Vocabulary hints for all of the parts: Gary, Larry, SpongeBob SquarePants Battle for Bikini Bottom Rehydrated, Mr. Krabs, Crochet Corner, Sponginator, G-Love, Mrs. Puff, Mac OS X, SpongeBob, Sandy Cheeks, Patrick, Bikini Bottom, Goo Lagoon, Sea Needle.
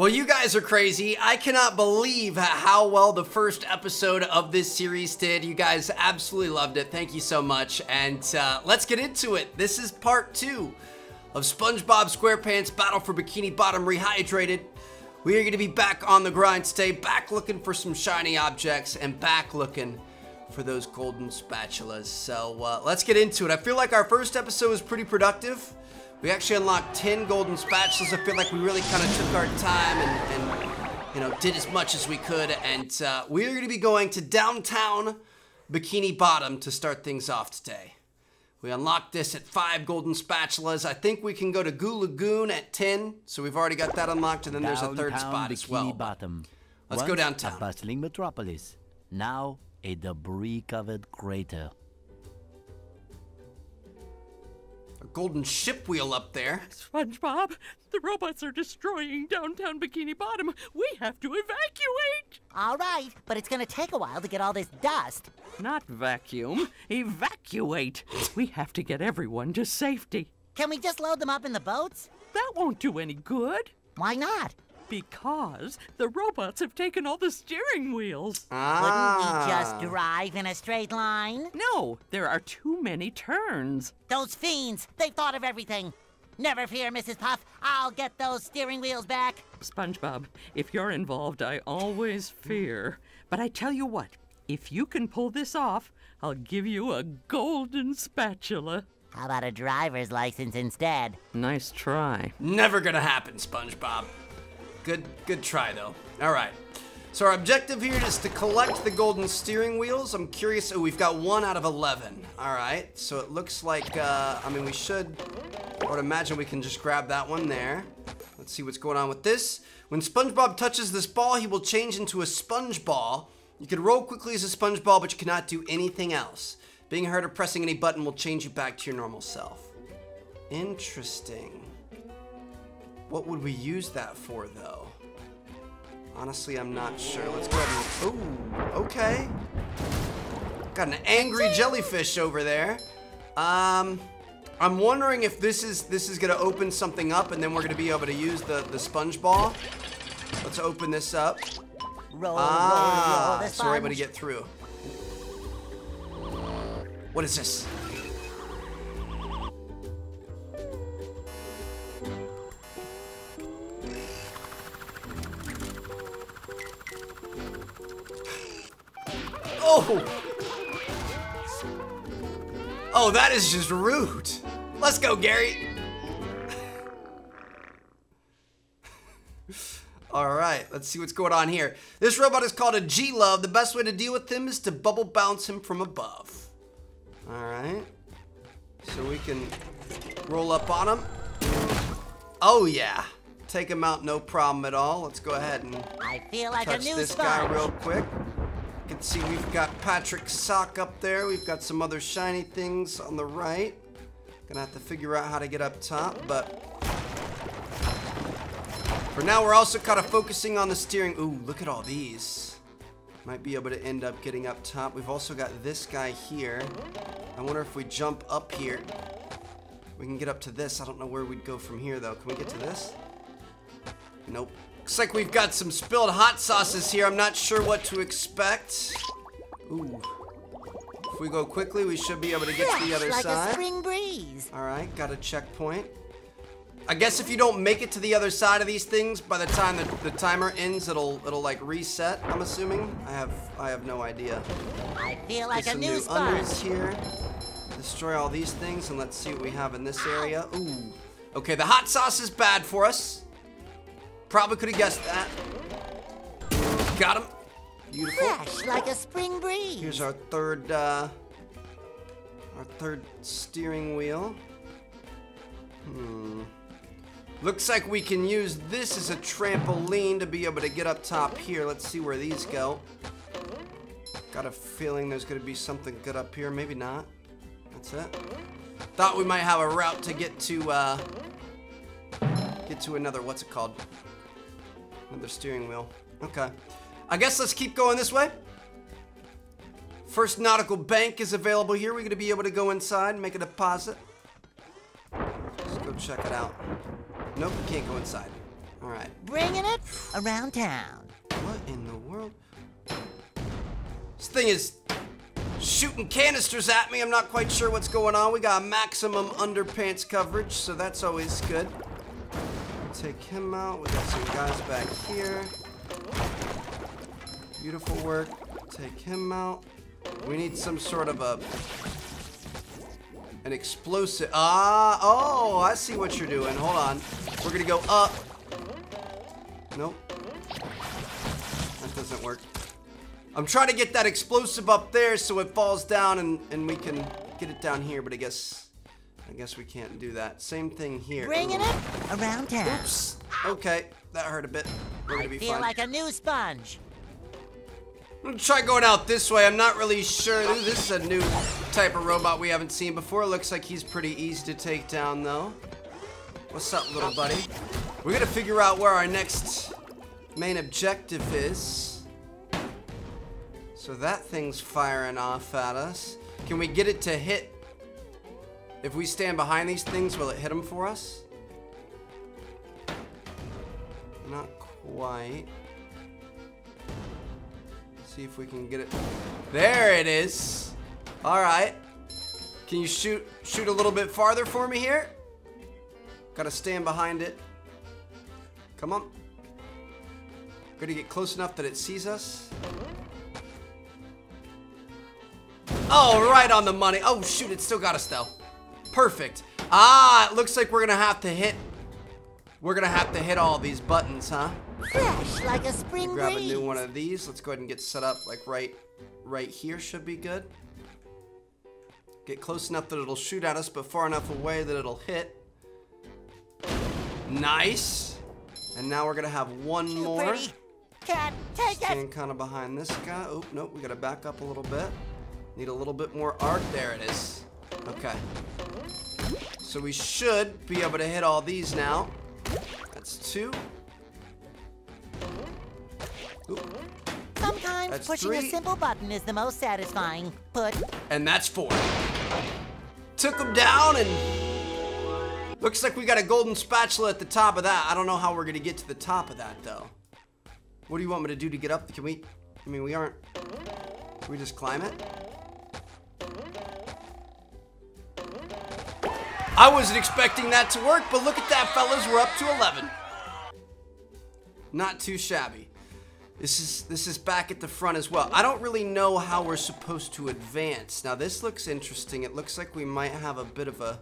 Well, you guys are crazy. I cannot believe how well the first episode of this series did. You guys absolutely loved it. Thank you so much. And let's get into it. This is part 2 of SpongeBob SquarePants Battle for Bikini Bottom Rehydrated. We are going to be back on the grind today, back looking for some shiny objects and back looking for those golden spatulas. So let's get into it. I feel like our first episode was pretty productive. We actually unlocked 10 golden spatulas. I feel like we really kind of took our time and you know, did as much as we could. And we're going to be going to downtown Bikini Bottom to start things off today. We unlocked this at 5 golden spatulas. I think we can go to Goo Lagoon at 10. So we've already got that unlocked. And then there's a third spot as well. Let's go downtown. A bustling metropolis, now a debris-covered crater. A golden ship wheel up there. SpongeBob, the robots are destroying downtown Bikini Bottom. We have to evacuate. All right, but it's going to take a while to get all this dust. Not vacuum. Evacuate. We have to get everyone to safety. Can we just load them up in the boats? That won't do any good. Why not? Because the robots have taken all the steering wheels. Ah. Couldn't we just drive in a straight line? No, there are too many turns. Those fiends, they've thought of everything. Never fear, Mrs. Puff, I'll get those steering wheels back. SpongeBob, if you're involved, I always fear. But I tell you what, if you can pull this off, I'll give you a golden spatula. How about a driver's license instead? Nice try. Never gonna happen, SpongeBob. Good try, though. All right. So our objective here is to collect the golden steering wheels. I'm curious. Oh, we've got 1 out of 11. All right. So it looks like, I mean, we should, I would imagine we can just grab that one there. Let's see what's going on with this. When SpongeBob touches this ball, he will change into a sponge ball. You can roll quickly as a sponge ball, but you cannot do anything else. Being hurt or pressing any button will change you back to your normal self. Interesting. What would we use that for, though? Honestly, I'm not sure. Let's go ahead and... Ooh, okay. Got an angry jellyfish over there. I'm wondering if this is gonna open something up and then we're gonna be able to use the sponge ball. Let's open this up. Roll the sponge. So we're able to get through. What is this? Oh, that is just rude. Let's go, Gary. All right, let's see what's going on here. This robot is called a G-Love. The best way to deal with him is to bubble bounce him from above. All right. So we can roll up on him. Oh, yeah. Take him out, no problem at all. Let's go ahead and touch this guy real quick. You can see we've got Patrick's sock up there. We've got some other shiny things on the right. Gonna have to figure out how to get up top, but for now we're also kind of focusing on the steering. Ooh, look at all these. Might be able to end up getting up top. We've also got this guy here. I wonder if we jump up here, we can get up to this. I don't know where we'd go from here, though. Can we get to this? Nope. Looks like we've got some spilled hot sauces here. I'm not sure what to expect. Ooh. If we go quickly, we should be able to get to the other side. Like a spring breeze. All right, got a checkpoint. I guess if you don't make it to the other side of these things, by the time the timer ends, it'll like reset, I'm assuming. I have no idea. I feel like a new spark. Here. Destroy all these things and let's see what we have in this area. Ooh. Okay, the hot sauce is bad for us. Probably could have guessed that. Got him. Beautiful. Fresh like a spring breeze. Here's our third steering wheel. Looks like we can use this as a trampoline to be able to get up top here. Let's see where these go. Got a feeling there's gonna be something good up here. Maybe not. That's it. Thought we might have a route to get to another, what's it called? Another steering wheel. Okay. I guess let's keep going this way. First Nautical Bank is available here. We're going to be able to go inside and make a deposit. Let's go check it out. Nope, we can't go inside. All right. bringing it around town. What in the world? This thing is shooting canisters at me. I'm not quite sure what's going on. We got maximum underpants coverage, so that's always good. Take him out. We got some guys back here. Beautiful work. Take him out. We need some sort of an explosive. Oh, I see what you're doing. Hold on. We're gonna go up. Nope. That doesn't work. I'm trying to get that explosive up there so it falls down and we can get it down here, but I guess we can't do that. Same thing here. Bringing it around town. Oops. Okay, that hurt a bit. We're gonna be fine. I feel like a new sponge. I'm gonna try going out this way. I'm not really sure. This is a new type of robot we haven't seen before. Looks like he's pretty easy to take down, though. What's up, little buddy? We're gonna figure out where our next main objective is. So that thing's firing off at us. Can we get it to hit? If we stand behind these things, will it hit them for us? Not quite. See if we can get it. There it is. All right. Can you shoot a little bit farther for me here? Gotta stand behind it. Come on. Gotta get close enough that it sees us. Oh, right on the money. Oh shoot, it still got us though. Perfect. Ah, it looks like we're gonna have to hit all these buttons, huh? Fresh like a spring breeze. Grab a new one of these. Let's go ahead and get set up like right here should be good. Get close enough that it'll shoot at us, but far enough away that it'll hit. Nice. And now we're gonna have one more. Can't take it. Stand kind of behind this guy. Oh, nope, we gotta back up a little bit. Need a little bit more arc. There it is. Okay. So we should be able to hit all these now. That's two. Ooh. Sometimes that's pushing three. A simple button is the most satisfying. Put. And that's four. Took them down and looks like we got a golden spatula at the top of that. I don't know how we're gonna get to the top of that though. What do you want me to do to get up? Can we? I mean, we aren't. Can we just climb it? I wasn't expecting that to work, but look at that, fellas. We're up to 11. Not too shabby. This is back at the front as well. I don't really know how we're supposed to advance. Now this looks interesting. It looks like we might have a bit of a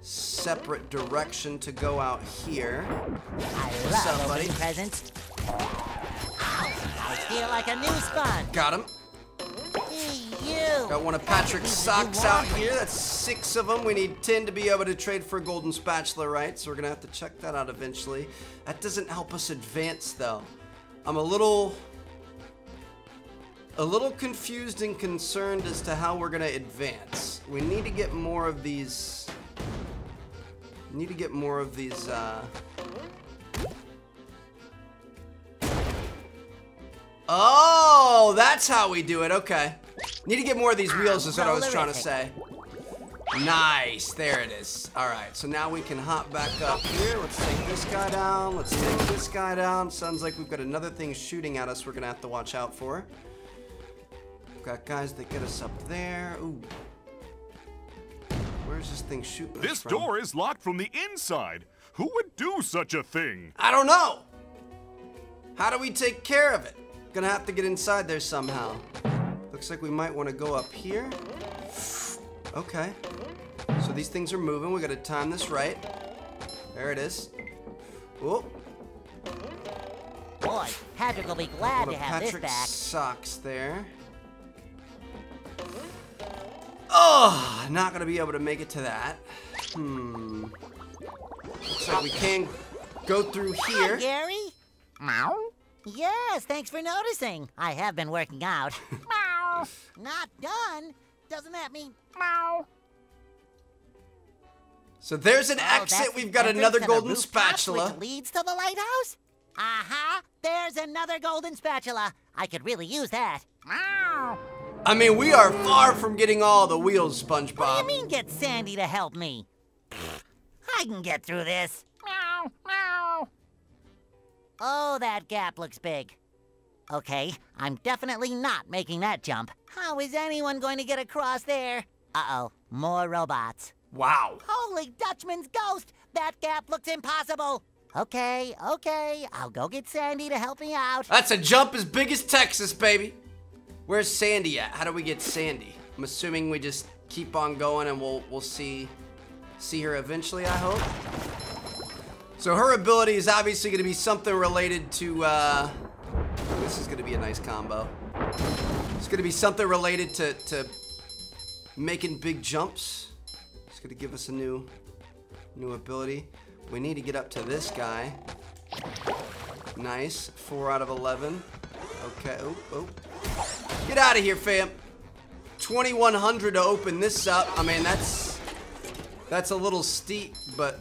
separate direction to go out here. What's up, buddy? Presents. I feel like a new sponge. Got him. Got one of Patrick's socks out here. That's 6 of them. We need 10 to be able to trade for a golden spatula, right? So we're gonna have to check that out eventually. That doesn't help us advance though. I'm a little confused and concerned as to how we're gonna advance. We need to get more of these. Oh, that's how we do it. Okay. Need to get more of these wheels is what I was trying to say. Nice. There it is. All right. So now we can hop back up here. Let's take this guy down. Let's take this guy down. Sounds like we've got another thing shooting at us we're going to have to watch out for. We've got guys that get us up there. Ooh. Where's this thing shooting us from? This door is locked from the inside. Who would do such a thing? I don't know. How do we take care of it? Gonna have to get inside there somehow. Looks like we might want to go up here. Okay. So these things are moving. We gotta time this right. There it is. Whoa. Boy, Patrick will be glad to have this back. Socks there. Oh, not gonna be able to make it to that. Hmm. Looks like we can go through here. Hi, Gary. Meow. Yes, thanks for noticing. I have been working out. Meow. Not done. Doesn't that mean meow? So there's an exit. We've got another golden spatula. Which leads to the lighthouse? Aha! There's another golden spatula. I could really use that. Meow. I mean, we are far from getting all the wheels, SpongeBob. What do you mean get Sandy to help me? I can get through this. Meow, meow. Oh, that gap looks big. Okay, I'm definitely not making that jump. How is anyone going to get across there? Uh-oh, more robots. Wow. Holy Dutchman's ghost! That gap looks impossible! Okay, okay, I'll go get Sandy to help me out. That's a jump as big as Texas, baby. Where's Sandy at? How do we get Sandy? I'm assuming we just keep on going and we'll see her eventually, I hope. So her ability is obviously gonna be something related to, this is gonna be a nice combo. It's gonna be something related to making big jumps. It's gonna give us a new ability. We need to get up to this guy. Nice, 4 out of 11. Okay, oh, oh. Get out of here, fam. 2100 to open this up. I mean, that's a little steep, but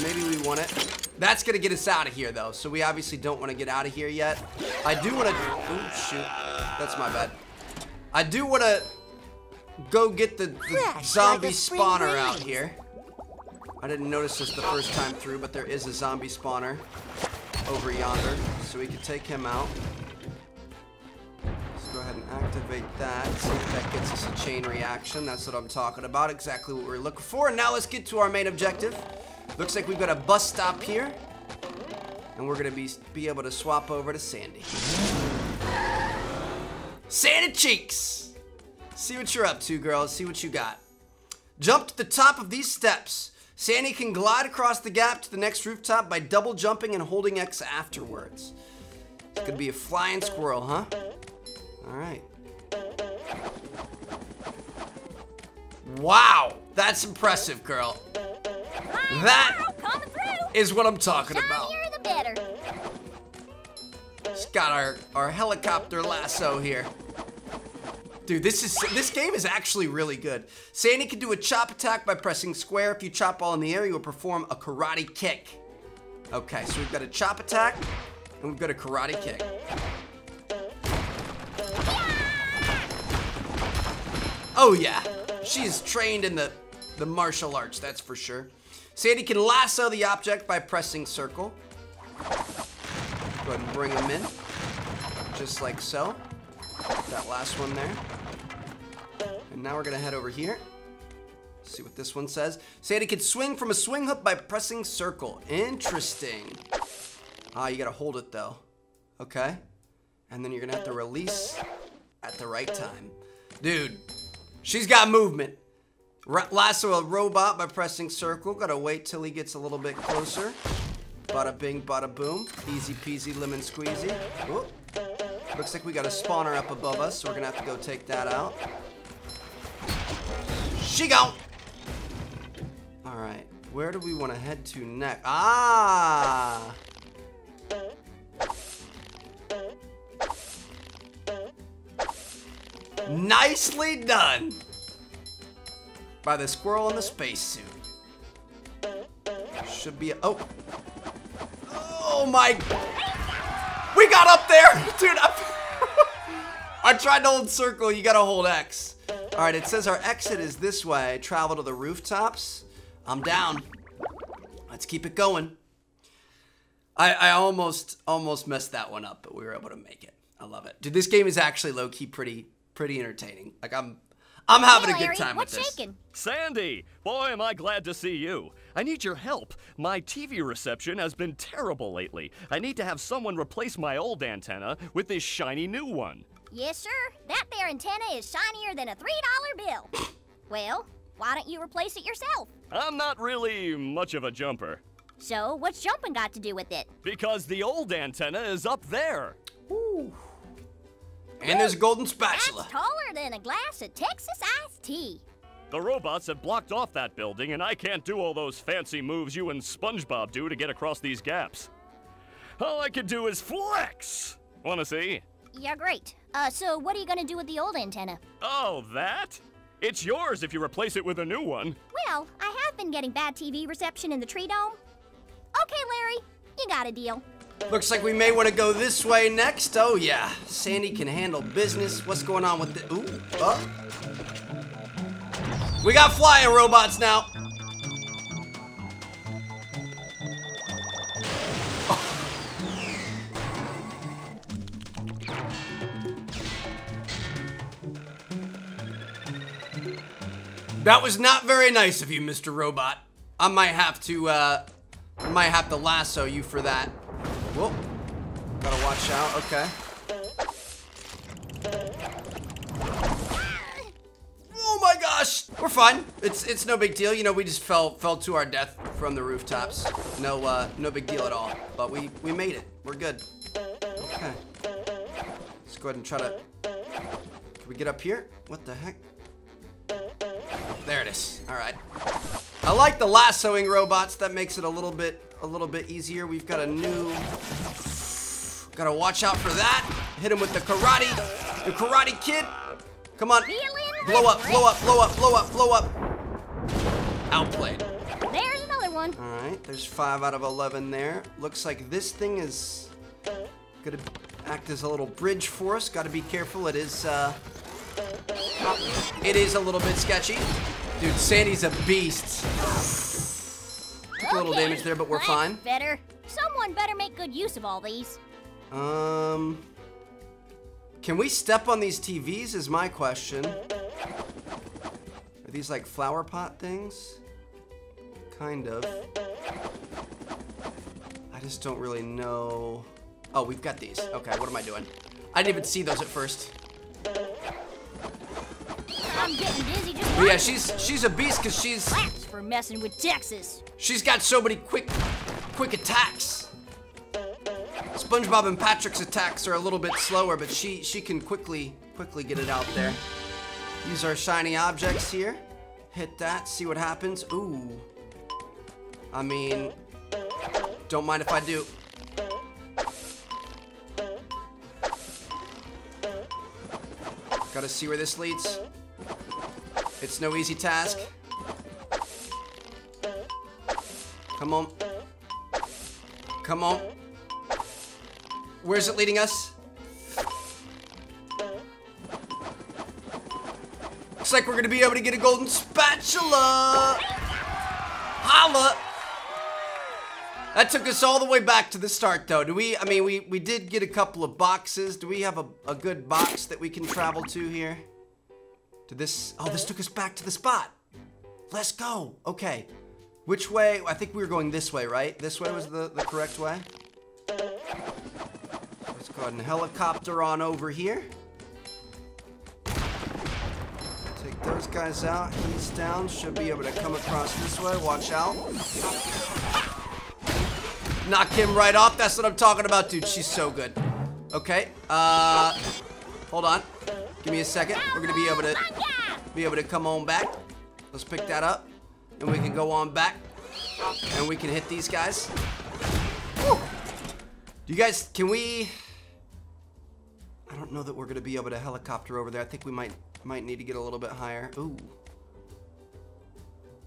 maybe we want it. That's gonna get us out of here though, so we obviously don't wanna get out of here yet. I do wanna, oh shoot, that's my bad. I do wanna go get the zombie spawner out here. I didn't notice this the first time through, but there is a zombie spawner over yonder, so we can take him out. Let's go ahead and activate that, see if that gets us a chain reaction. That's what I'm talking about, exactly what we're looking for. And now let's get to our main objective. Looks like we've got a bus stop here, and we're gonna be able to swap over to Sandy. Sandy Cheeks! See what you're up to, girls, see what you got. Jump to the top of these steps. Sandy can glide across the gap to the next rooftop by double jumping and holding X afterwards. It's gonna be a flying squirrel, huh? All right. Wow, that's impressive, girl. That is what I'm talking about. Just got our helicopter lasso here. Dude, this game is actually really good. Sandy can do a chop attack by pressing square. If you chop all in the air, you will perform a karate kick. Okay, so we've got a chop attack, and we've got a karate kick. Oh yeah, she's trained in the martial arts, that's for sure. Sandy can lasso the object by pressing circle. Go ahead and bring him in, just like so. That last one there. And now we're gonna head over here. See what this one says. Sandy can swing from a swing hook by pressing circle. Interesting. Ah, you gotta hold it though. Okay. And then you're gonna have to release at the right time. Dude, she's got movement. Lasso a robot by pressing circle. Gotta wait till he gets a little bit closer. Bada bing, bada boom. Easy peasy, lemon squeezy. Whoop. Looks like we got a spawner up above us, so we're gonna have to go take that out. She gone! Alright, where do we want to head to next? Ah! Nicely done! By the squirrel in the spacesuit. Should be a- oh! Oh my- we got up there! Dude, I tried to hold circle, you gotta hold X. All right, it says our exit is this way. Travel to the rooftops. I'm down. Let's keep it going. I almost messed that one up, but we were able to make it. I love it. Dude, this game is actually low-key pretty entertaining. Like, I'm having a good time with this. What's shaking? Sandy, boy, am I glad to see you. I need your help. My TV reception has been terrible lately. I need to have someone replace my old antenna with this shiny new one. Yes, sir. That there antenna is shinier than a $3 bill. Well, why don't you replace it yourself? I'm not really much of a jumper. So, what's jumping got to do with it? Because the old antenna is up there. Ooh. And there's a golden spatula. That's taller than a glass of Texas iced tea. The robots have blocked off that building, and I can't do all those fancy moves you and SpongeBob do to get across these gaps. All I can do is flex. Wanna see? Yeah, great. So what are you gonna do with the old antenna? Oh, that? It's yours if you replace it with a new one. Well, I have been getting bad TV reception in the tree dome. Okay, Larry, you got a deal. Looks like we may want to go this way next. Oh yeah, Sandy can handle business. What's going on with the, ooh, oh. We got flying robots now. That was not very nice of you, Mr. Robot. I might have to, lasso you for that. Whoa. Gotta watch out, okay. Oh my gosh! We're fine. It's no big deal. You know, we just fell to our death from the rooftops. No, no big deal at all. But we made it. We're good. Okay. Let's go ahead and try to... Can we get up here? What the heck? There it is. All right. I like the lassoing robots. That makes it a little bit easier. We've got a new... Gotta watch out for that. Hit him with the karate. The Karate Kid. Come on. Blow up, blow up, blow up, blow up, blow up. Outplayed. There's another one. All right. There's 5 out of 11 there. Looks like this thing is gonna act as a little bridge for us. Gotta be careful. It is a little bit sketchy. Dude, Sandy's a beast. Took a little damage there, but we're fine. Better. Someone better make good use of all these. Can we step on these TVs is my question. Are these like flower pot things? Kind of. I just don't really know. Oh, we've got these. Okay, what am I doing? I didn't even see those at first. I'm getting dizzy just yeah, she's a beast because she's claps for messing with Texas. She's got so many quick attacks. SpongeBob and Patrick's attacks are a little bit slower, but she can quickly get it out there. Use our shiny objects here. Hit that, see what happens. Ooh. I mean, don't mind if I do. Gotta see where this leads. It's no easy task. Come on. Come on. Where's it leading us? Looks like we're gonna be able to get a golden spatula. Holla! That took us all the way back to the start, though. I mean, we did get a couple of boxes. Do we have a good box that we can travel to here? Oh, this took us back to the spot. Let's go. Okay. Which way? I think we were going this way, right? This way was the correct way. Let's go ahead and helicopter on over here. Take those guys out. He's down. Should be able to come across this way. Watch out. Knock him right off. That's what I'm talking about, dude. She's so good. Okay. Hold on. Give me a second. We're gonna be able to come on back. Let's pick that up, and we can go on back, and we can hit these guys. Woo. You guys, can we? I don't know that we're gonna be able to helicopter over there. I think we might need to get a little bit higher. Ooh.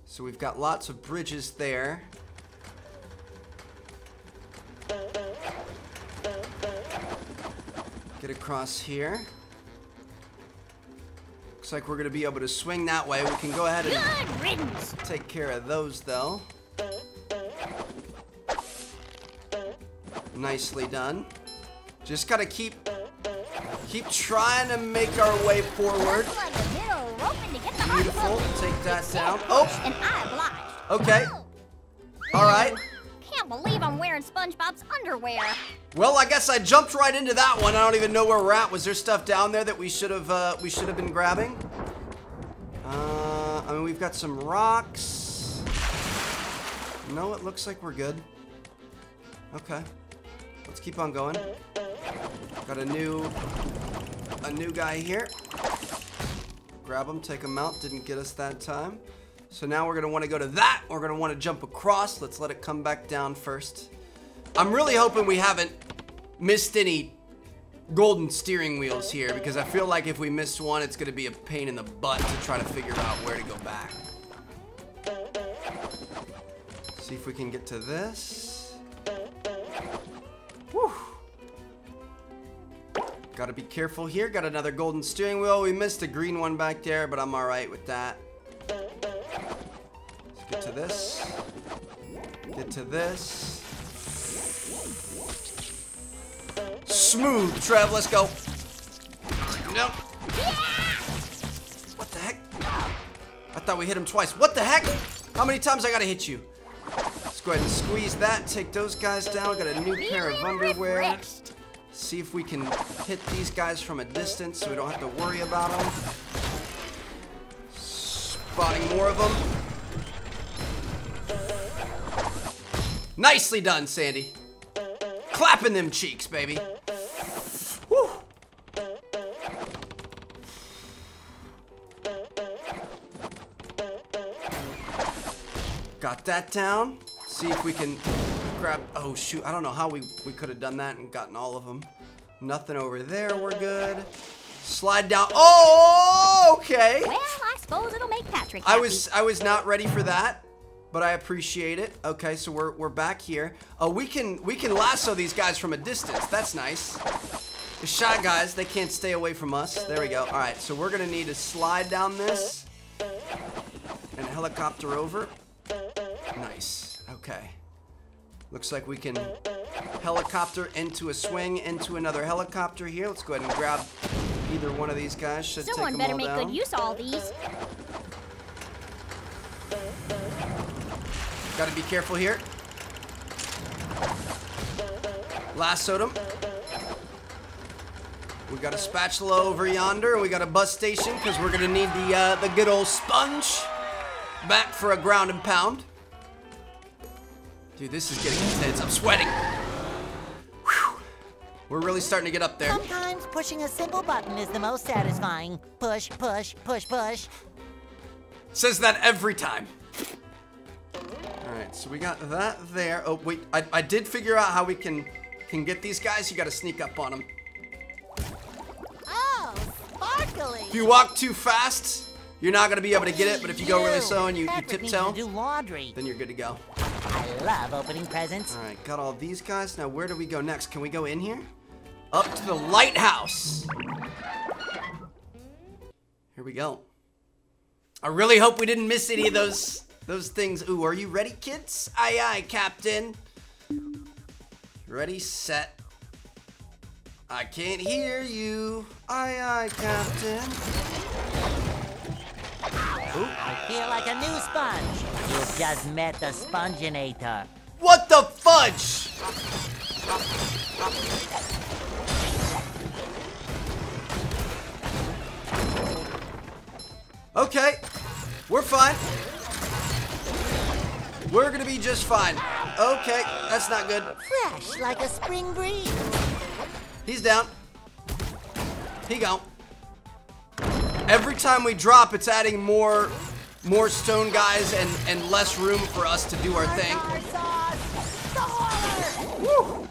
So we've got lots of bridges there. Get across here. Looks like we're gonna be able to swing that way. We can go ahead and take care of those, though. Nicely done. Just gotta keep trying to make our way forward. Beautiful. Take that down. Oh. Okay. All right. I can't believe I'm wearing SpongeBob's underwear. Well, I guess I jumped right into that one. I don't even know where we're at. Was there stuff down there that we should have been grabbing? I mean, we've got some rocks. No, it looks like we're good. Okay, let's keep on going. Got a new guy here. Grab him, take him out. Didn't get us that time. So now we're gonna wanna go to that. We're gonna wanna jump across. Let's let it come back down first. I'm really hoping we haven't missed any golden steering wheels here, because I feel like if we miss one, it's gonna be a pain in the butt to try to figure out where to go back. See if we can get to this. Whew. Gotta be careful here. Got another golden steering wheel. We missed a green one back there, but I'm all right with that. Get to this. Get to this. Smooth, Trev. Let's go. Nope. What the heck? I thought thought we hit him twice. What the heck? How many times I gotta hit you? Let's go ahead and squeeze that. Take those guys down. Got a new pair of underwear. See if we can hit these guys from a distance so we don't have to worry about them. Spotting more of them. Nicely done, Sandy. Clapping them cheeks, baby. Woo. Got that down. See if we can grab, oh shoot, I don't know how we could have done that and gotten all of them. Nothing over there, we're good. Slide down, oh, okay. Well, I suppose it'll make Patrick happy. I was not ready for that, but I appreciate it. Okay, so we're back here. We can lasso these guys from a distance, that's nice. The shy guys, they can't stay away from us. There we go, all right, so we're gonna need to slide down this and helicopter over. Nice, okay. Looks like we can helicopter into a swing, into another helicopter here. Let's go ahead and grab either one of these guys. Should take them all down. Someone better make good use of all these. Gotta be careful here. Lassoed him. We got a spatula over yonder. We got a bus station because we're gonna need the good old sponge back for a ground and pound. Dude, this is getting intense. I'm sweating. Whew. We're really starting to get up there. Sometimes pushing a simple button is the most satisfying. Push, push, push, push. Says that every time. All right, so we got that there. Oh, wait, I did figure out how we can get these guys. You gotta sneak up on them. Oh, sparkly. If you walk too fast, you're not gonna be able to get it, but if you go really slow and you tiptoe, then you're good to go. I love opening presents. All right, got all these guys. Now, where do we go next? Can we go in here? Up to the lighthouse. Here we go. I really hope we didn't miss any of those things. Ooh, are you ready, kids? Aye, aye, Captain. Ready, set. I can't hear you. Aye, aye, Captain. Ooh. I feel like a new sponge. You just met the Sponginator. What the fudge? Okay, we're fine. We're gonna be just fine. Okay, that's not good. Fresh like a spring breeze. He's down. He gone. Every time we drop, it's adding more stone guys and less room for us to do our thing. Woo.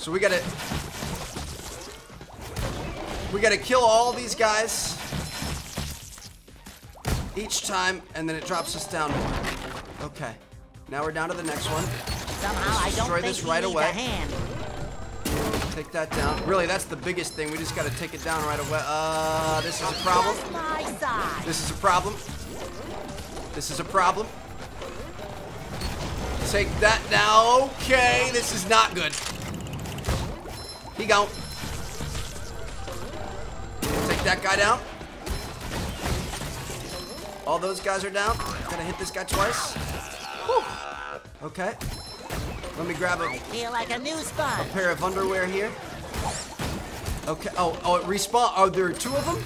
So we gotta kill all these guys each time, and then it drops us down. Okay, now we're down to the next one. Somehow I don't think we need a hand. Take that down. Really, that's the biggest thing. We just gotta take it down right away. This is a problem. This is a problem. This is a problem. Take that now. Okay, this is not good. He gone. Take that guy down. All those guys are down. Gotta hit this guy twice. Whew. Okay. Let me grab a, feel like a, new sponge. A pair of underwear here. Okay, oh, it respawned. Oh, there are two of them?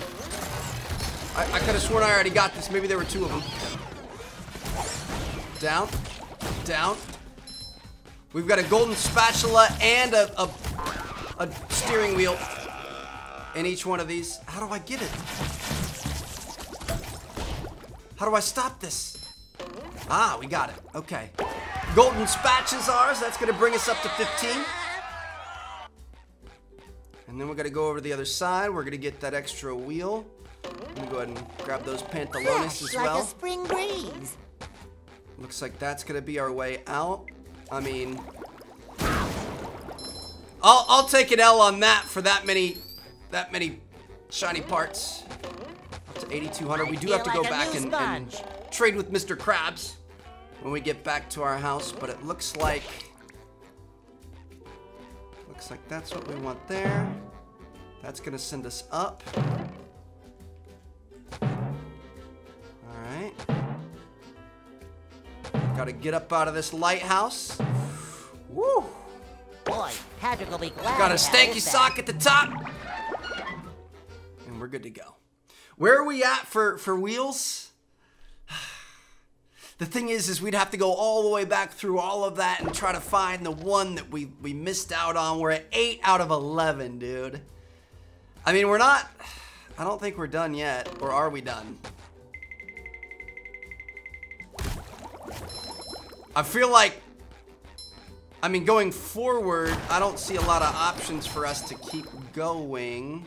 I could have sworn I already got this. Maybe there were two of them. Down, down. We've got a golden spatula and a steering wheel in each one of these. How do I get it? How do I stop this? Ah, we got it, okay. Golden spatch is ours. That's going to bring us up to 15. And then we're going to go over to the other side. We're going to get that extra wheel. I'm going to go ahead and grab those pantalones as well. Like a spring breeze. Looks like that's going to be our way out. I mean, I'll take an L on that for that many shiny parts. Up to 8,200. We do have to go back and trade with Mr. Krabs when we get back to our house, but it looks like that's what we want there. That's gonna send us up. Gotta get up out of this lighthouse. Woo! Boy, Patrick will be glad. Got a stanky sock at the top. And we're good to go. Where are we at for wheels? The thing is we'd have to go all the way back through all of that and try to find the one that we missed out on. We're at 8 out of 11, dude. I mean, we're not... I don't think we're done yet. Or are we done? I feel like... I mean, going forward, I don't see a lot of options for us to keep going.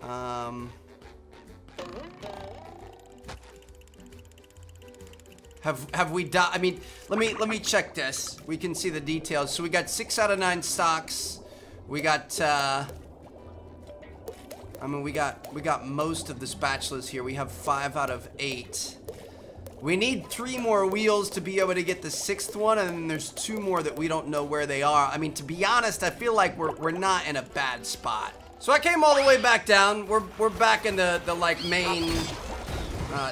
Have we died? I mean, let me check this. We can see the details. So we got 6 out of 9 stocks. We got I mean, we got most of the spatulas here. We have 5 out of 8. We need 3 more wheels to be able to get the 6th one, and then there's 2 more that we don't know where they are. I mean, to be honest, I feel like we're not in a bad spot. So I came all the way back down. We're back in the like main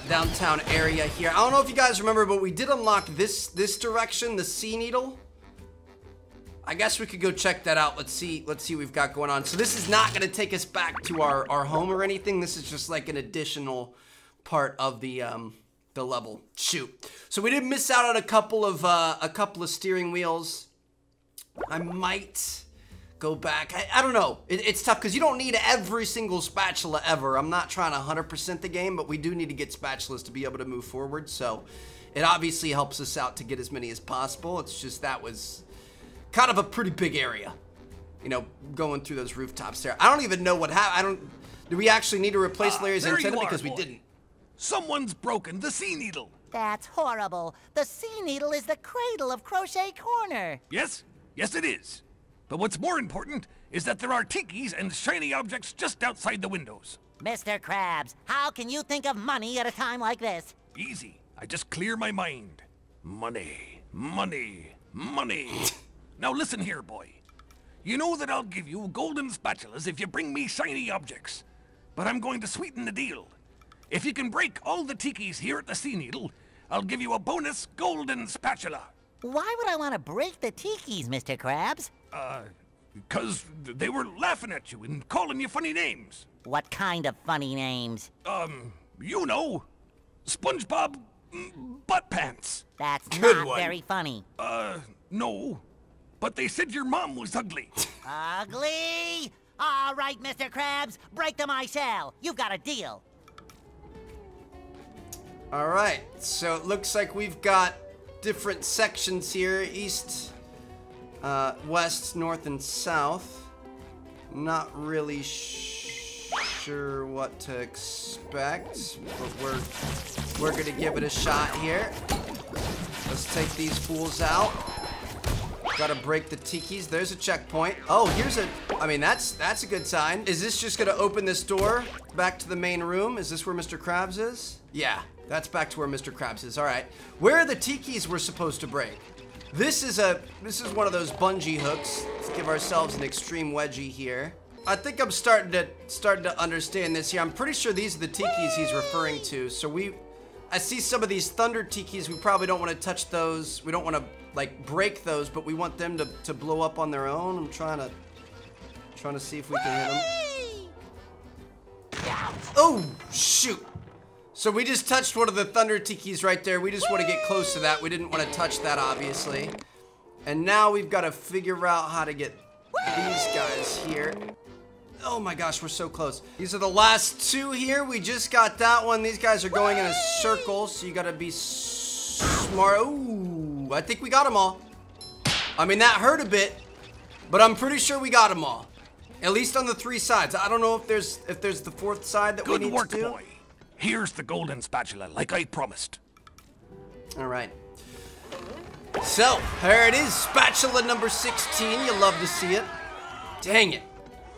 downtown area here. I don't know if you guys remember, but we did unlock this direction, the Sea Needle. I guess we could go check that out. Let's see what we've got going on. So this is not gonna take us back to our home or anything. This is just like an additional part of the level. Shoot. So we did miss out on a couple of steering wheels. I might go back. I don't know. It's tough because you don't need every single spatula ever. I'm not trying to 100% the game, but we do need to get spatulas to be able to move forward. So it obviously helps us out to get as many as possible. It's just that was kind of a pretty big area, you know, going through those rooftops there. I don't even know what happened. Do we actually need to replace Larry's antenna? Because we didn't. Someone's broken the Sea Needle. That's horrible. The Sea Needle is the cradle of Crochet Corner. Yes, yes it is. But what's more important is that there are tikis and shiny objects just outside the windows. Mr. Krabs, how can you think of money at a time like this? Easy. I just clear my mind. Money, money, money. Now listen here, boy. You know that I'll give you golden spatulas if you bring me shiny objects. But I'm going to sweeten the deal. If you can break all the tikis here at the Sea Needle, I'll give you a bonus golden spatula. Why would I want to break the tikis, Mr. Krabs? Because they were laughing at you and calling you funny names. What kind of funny names? You know, SpongeBob Butt Pants. That's not very funny. No, but they said your mom was ugly. Ugly? All right, Mr. Krabs, break them I shall. You've got a deal. All right, so it looks like we've got different sections here. East... west, north, and south. Not really sure what to expect, but we're gonna give it a shot here. Let's take these fools out. Gotta break the tikis. There's a checkpoint. Oh, here's a... I mean, that's a good sign. Is this just gonna open this door back to the main room? Is this where Mr. Krabs is? Yeah, that's back to where Mr. Krabs is. All right. Where are the tikis we're supposed to break? This is one of those bungee hooks. Let's give ourselves an extreme wedgie here. I think I'm starting to understand this here. I'm pretty sure these are the tikis he's referring to. So I see some of these thunder tikis. We probably don't want to touch those. We don't want to like break those, but we want them to blow up on their own. I'm trying to see if we can hit them. Oh shoot! So we just touched one of the thunder tikis right there. We just want to get close to that. We didn't want to touch that, obviously. And now we've got to figure out how to get these guys here. Oh my gosh, we're so close. These are the last two here. We just got that one. These guys are going in a circle, so you got to be smart. Ooh, I think we got them all. I mean, that hurt a bit, but I'm pretty sure we got them all. At least on the 3 sides. I don't know if there's the 4th side that we need to do. Good work, boy. Here's the golden spatula, like I promised. All right. So, there it is, spatula number 16. You love to see it. Dang it.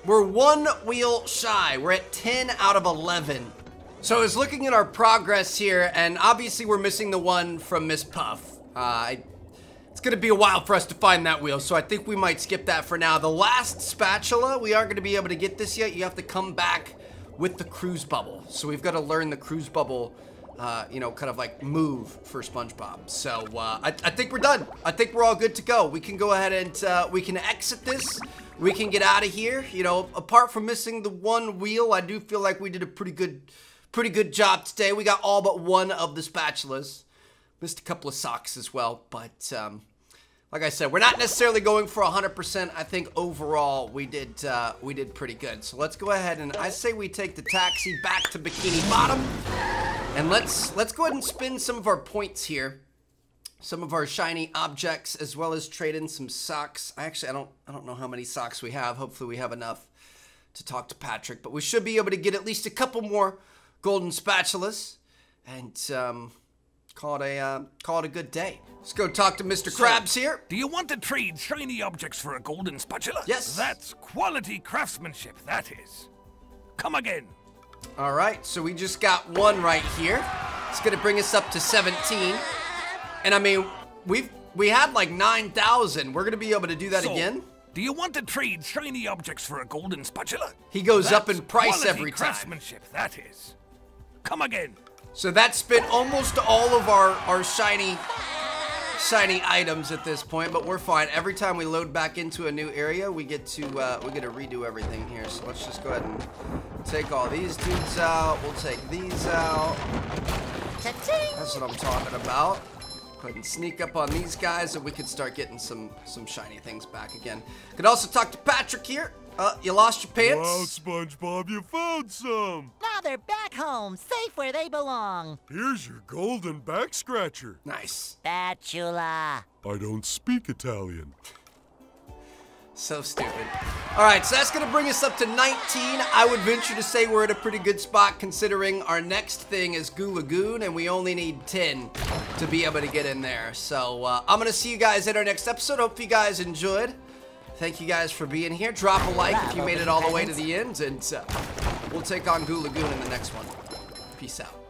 We're 1 wheel shy. We're at 10 out of 11. So I was looking at our progress here, and obviously we're missing the one from Miss Puff. It's going to be a while for us to find that wheel, so I think we might skip that for now. The last spatula, we aren't going to be able to get this yet. You have to come back with the cruise bubble. So we've got to learn the cruise bubble you know, kind of like move for SpongeBob. So I think we're done. I think we're all good to go. We can go ahead and we can exit this. We can get out of here. You know, apart from missing the one wheel, I do feel like we did a pretty good job today. We got all but one of the spatulas. Missed a couple of socks as well, but like I said, we're not necessarily going for 100%. I think overall we did pretty good. So let's go ahead and I say we take the taxi back to Bikini Bottom, and let's go ahead and spin some of our points here, some of our shiny objects, as well as trade in some socks. I don't know how many socks we have. Hopefully we have enough to talk to Patrick, but we should be able to get at least a couple more golden spatulas, and call it a good day. Let's go talk to Mr. Krabs here. Do you want to trade shiny objects for a golden spatula? Yes. That's quality craftsmanship, that is. Come again. All right, so we just got one right here. It's gonna bring us up to 17. And I mean, we had like 9,000. We're gonna be able to do that again. Do you want to trade shiny objects for a golden spatula? He goes up in price every time. Craftsmanship, that is. Come again. So that spent almost all of our shiny items at this point, but we're fine. Every time we load back into a new area, we get to redo everything here. So let's just go ahead and take all these dudes out. We'll take these out. That's what I'm talking about. Go ahead and sneak up on these guys so we can start getting some shiny things back again. Could also talk to Patrick here. You lost your pants? Wow, SpongeBob, you found some! Now they're back home, safe where they belong. Here's your golden back scratcher. Nice. Spatula. I don't speak Italian. So stupid. All right, so that's gonna bring us up to 19. I would venture to say we're at a pretty good spot considering our next thing is Goo Lagoon, and we only need 10 to be able to get in there. So I'm gonna see you guys in our next episode. Hope you guys enjoyed. Thank you guys for being here. Drop a like if you made it all the way to the end, and we'll take on Goo Lagoon in the next one. Peace out.